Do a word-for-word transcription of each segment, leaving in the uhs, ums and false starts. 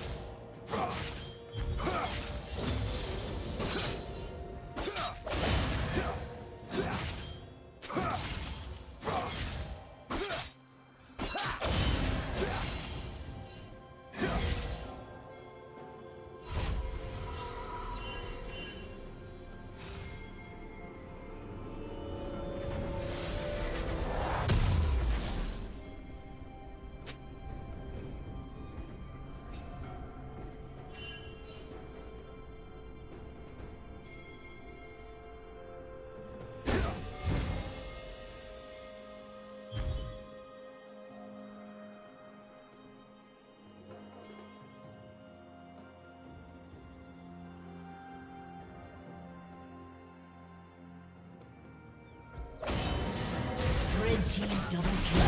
Team double kill.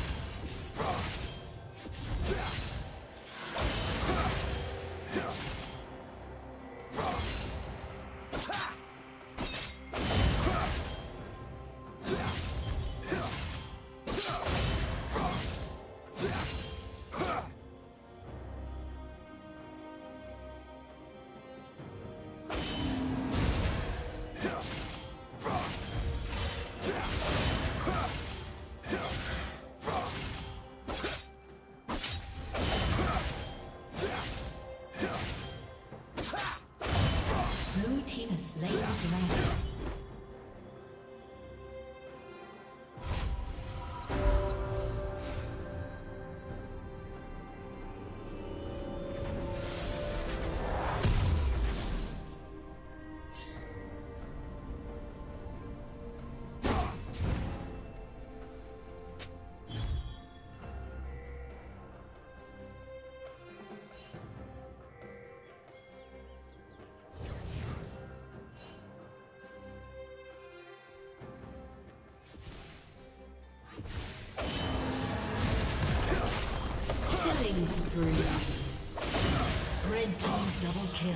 Killing spree. Red team double kill.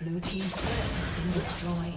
Blue team's turret has been destroyed.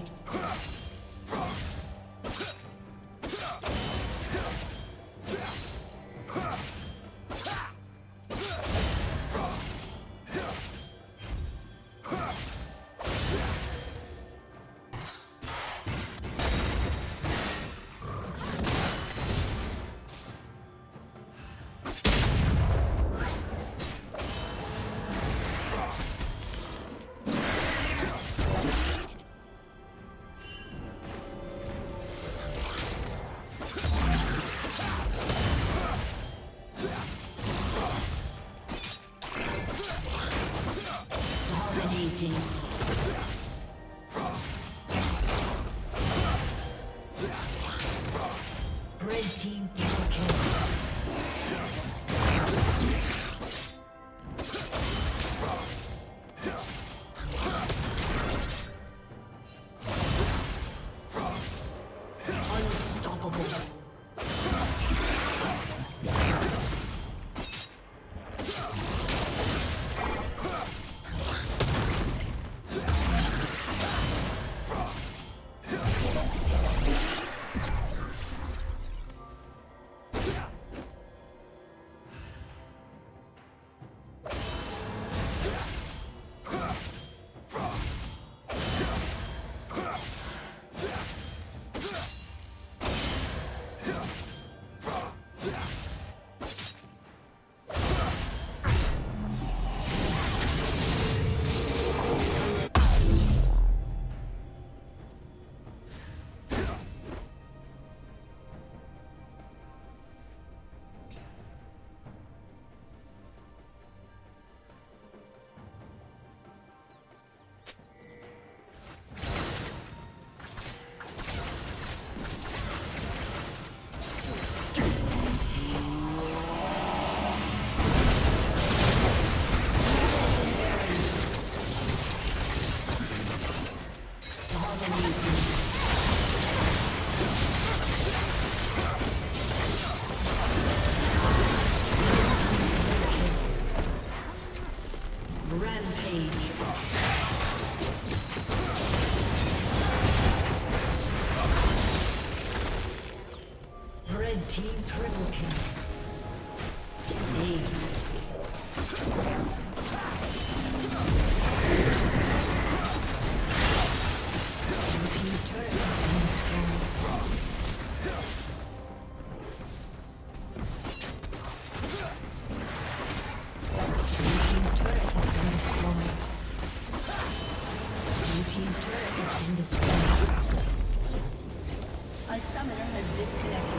disconnected.